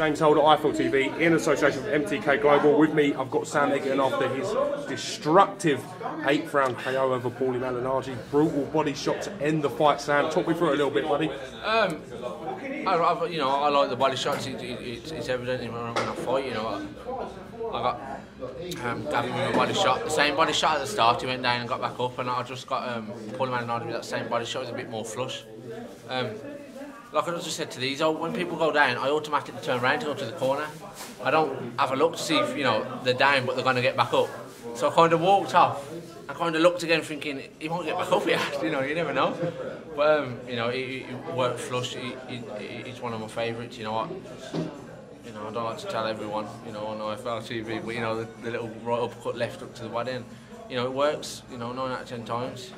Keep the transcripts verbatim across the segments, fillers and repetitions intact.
James Helder, iFL T V, in association with M T K Global. With me, I've got Sam Eggington after his destructive eighth round K O over Paulie Malinardi. Brutal body shot to end the fight, Sam. Talk me through it a little bit, buddy. Um, I, I, you know, I like the body shots. It, it, it's, it's evident when I'm going to fight, you know. I, I got um, Gavin with a body shot. The same body shot at the start. He went down and got back up, and I just got um, Paulie Malinardi with that same body shot. It was a bit more flush. Um, Like I just said to these, when people go down, I automatically turn around to go to the corner. I don't have a look to see if, you know, they're down, but they're going to get back up. So I kind of walked off. I kind of looked again thinking, he won't get back up yet, you know, you never know. But, um, you know, he, he worked flush. He, he, he's one of my favourites, you know what. You know, I don't like to tell everyone, you know, on iFL T V, but, you know, the, the little right uppercut left up to the body. And, you know, it works, you know, nine out of ten times.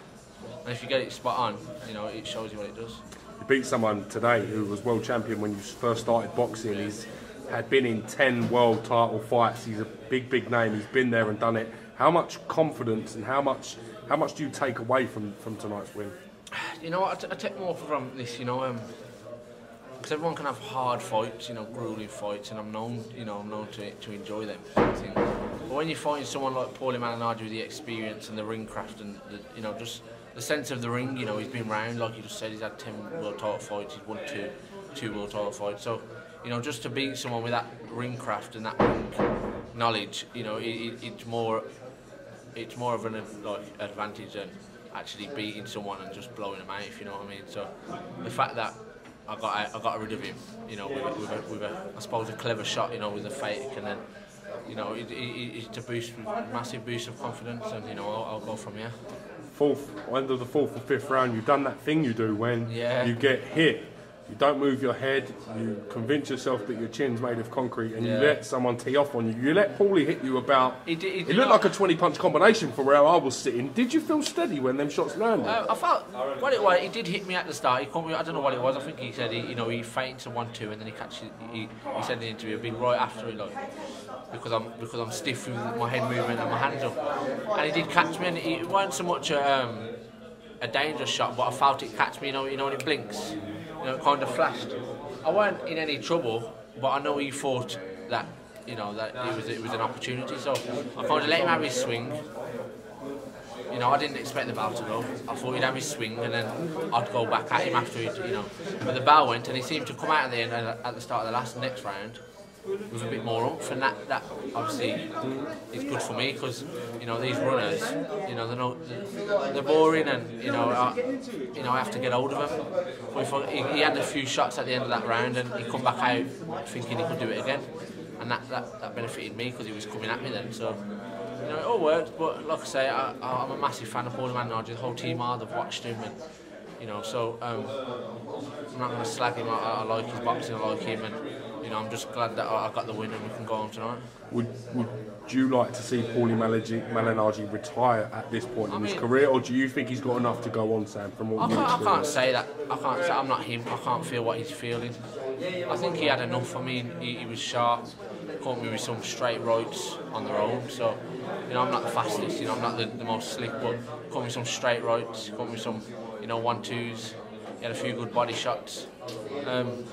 And if you get it spot on, you know, it shows you what it does. You beat someone today who was world champion when you first started boxing. Yeah. He's had been in ten world title fights. He's a big, big name. He's been there and done it. How much confidence and how much, how much do you take away from from tonight's win? You know what, I, t I take more from this. You know, because um, everyone can have hard fights, you know, grueling fights, and I'm known, you know, I'm known to to enjoy them. But when you're fighting someone like Paulie Malinardi with the experience and the ring craft and the, you know, just the sense of the ring, you know, he's been round, like you just said, he's had ten world title fights, he's won two, two world title fights. So, you know, just to beat someone with that ring craft and that ring knowledge, you know, it, it, it's more, it's more of an like advantage than actually beating someone and just blowing them out, if you know what I mean. So, the fact that I got I got rid of him, you know, with a, with a, with a I suppose a clever shot, you know, with a fake, and then, you know, it, it, it's a boost, massive boost of confidence, and you know, I'll, I'll go from here. Fourth, end of the fourth or fifth round, you've done that thing you do when yeah. you get hit. You don't move your head, you convince yourself that your chin's made of concrete, and yeah. you let someone tee off on you. You let Paulie hit you about... He did, he did it looked not, like a twenty punch combination for where I was sitting. Did you feel steady when them shots landed? Uh, I felt... Well, it was, he did hit me at the start. He caught me, I don't know what it was. I think he said, he, you know, he feints a one two, and then he catches... He, he said in the interview, I've been right after it, like... Because I'm, because I'm stiff with my head movement and my hands up. And he did catch me, and it weren't so much a, um, a dangerous shot, but I felt it catch me, you know, you know when it blinks. You know, it kind of flashed. I weren't in any trouble, but I know he thought that, you know, that it was, it was an opportunity. So I kind of let him have his swing. You know, I didn't expect the bell to go. I thought he'd have his swing and then I'd go back at him after he'd, you know. But the bell went, and he seemed to come out at the end, at the start of the last next round with a bit more oomph, and that, that obviously is good for me, because, you know, these runners, you know, they're, not, they're boring, and, you know, I, you know, I have to get hold of them. But if I, he, he had a few shots at the end of that round, and he come back out thinking he could do it again, and that, that, that benefited me because he was coming at me then. So, you know, it all worked. But like I say, I, I'm a massive fan of Paulie Malinardi. The whole team are. They've watched him, and, you know, so um, I'm not going to slag him. I, I like his boxing. I like him, and, you know, I'm just glad that I got the win and we can go on tonight. Would, would you like to see Paulie Malinardi retire at this point I in mean, his career, or do you think he's got enough to go on, Sam? From what I, you can't, I can't say that. I can't say, I'm not him. I can't feel what he's feeling. I think he had enough. I mean, he, he was sharp. Caught me with some straight rights on their own. So, you know, I'm not the fastest. You know, I'm not the, the most slick, but caught me some straight rights. Caught me some, you know, one twos. He had a few good body shots. Um,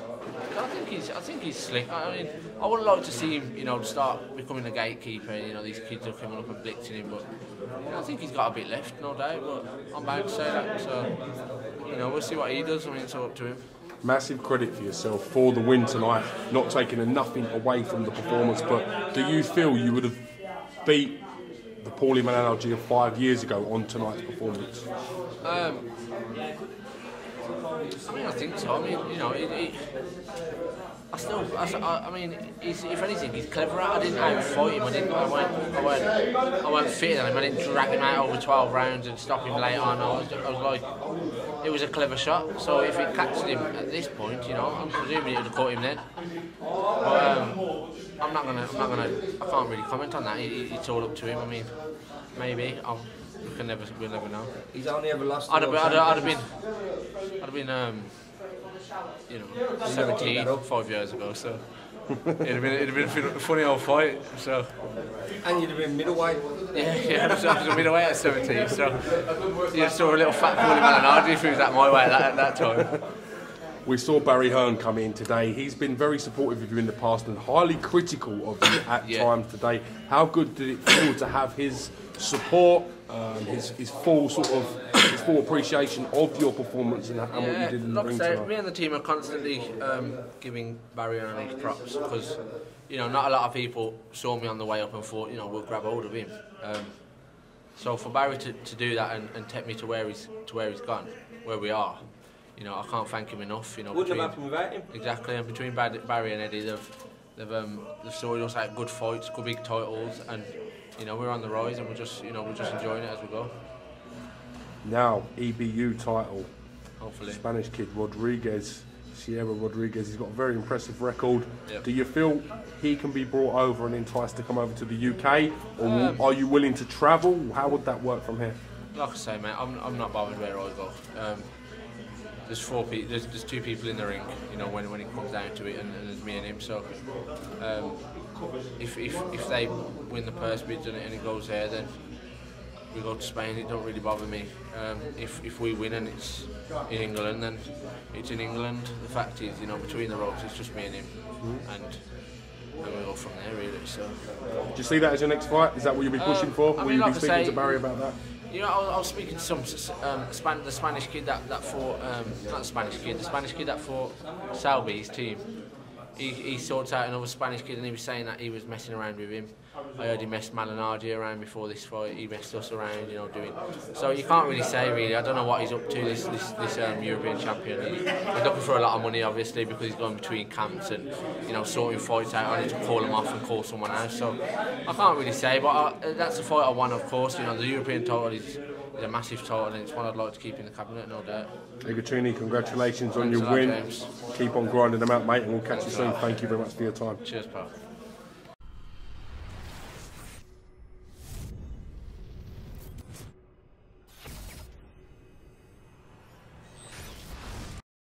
I think he's, I think he's slick. I mean, I wouldn't like to see him, you know, start becoming a gatekeeper. You know, these kids are coming up and blitzing him, but you know, I think he's got a bit left, no doubt. But I'm bound to say that. So, you know, we'll see what he does. I mean, it's all up to him. Massive credit for yourself for the win tonight. Not taking nothing away from the performance, but do you feel you would have beat the Paulie Malinardi of five years ago on tonight's performance? Um. I mean, I think so. I mean, you know, it, it, I still, I, I mean, he's, if anything, he's cleverer. I didn't outfight him. I didn't. I went, I went, I went fit on him. I didn't drag him out over twelve rounds and stop him late on. I was, I was like, it was a clever shot. So if it catches him at this point, you know, I'm presuming it would have caught him then. But um, I'm not gonna, I'm not gonna, I can't really comment on that. It, it, it's all up to him. I mean, maybe. I'll, We can never, we'll never know. He's only ever lost. I'd have, I'd, I'd have been, I'd have been, um, you know, seventeen five years ago. So it'd have been, it'd have been a funny old fight. So. And you'd have been middleweight. Yeah, yeah. So I was a middleweight at seventeen. So you saw a little fat Paulie Malinardi if he was that my way at that, at that time. We saw Barry Hearn come in today. He's been very supportive of you in the past and highly critical of you at yeah. times today. How good did it feel to have his support, um, his, his full sort of his full appreciation of your performance and, and yeah, what you did in the ring so, tonight? Me and the team are constantly um, giving Barry Hearn his props because you know not a lot of people saw me on the way up and thought you know we'll grab hold of him. Um, so for Barry to, to do that and, and take me to where he's to where he's gone, where we are. You know, I can't thank him enough. You know, wouldn't between, have happened without him. Exactly, and between Barry and Eddie, they've they've um, they've sorted us out good fights, good big titles, and you know we're on the rise, and we're just you know we're just enjoying it as we go. Now E B U title, hopefully. Spanish kid Rodriguez, Sierra Rodriguez. He's got a very impressive record. Yep. Do you feel he can be brought over and enticed to come over to the U K, or um, are you willing to travel? How would that work from here? Like I say, mate, I'm I'm not bothered where I go. Um, There's four people. There's, there's two people in the ring, you know, when when it comes down to it, and, and there's me and him. So, um, if if if they win the purse bids and it, and it goes there, then we go to Spain. It don't really bother me. Um, if if we win and it's in England, then it's in England. The fact is, you know, between the ropes, it's just me and him, mm-hmm. and and we go from there really. So, do you see that as your next fight? Is that what you'll be pushing um, for? Will I mean, you like be speaking say, to Barry about that? You know, I was, I was speaking to some um, Span the Spanish kid that that fought um, not the Spanish kid, the Spanish kid that fought Salby's team. He, he sorted out another Spanish kid, and he was saying that he was messing around with him. I heard he messed Malinardi around before this fight. He messed us around, you know, doing. So you can't really say really. I don't know what he's up to. This this, this um, European champion. He's looking for a lot of money, obviously, because he's going between camps and you know sorting fights out. I need to call him off and call someone else. So I can't really say, but I, that's the fight I won, of course. You know, the European title is. A massive title, and it's one I'd like to keep in the cabinet, no doubt. Igatuni, congratulations Thanks on your win. Lot, keep on grinding them out, mate, and we'll catch Thanks you soon. Thank you very much for your time. Cheers, pal.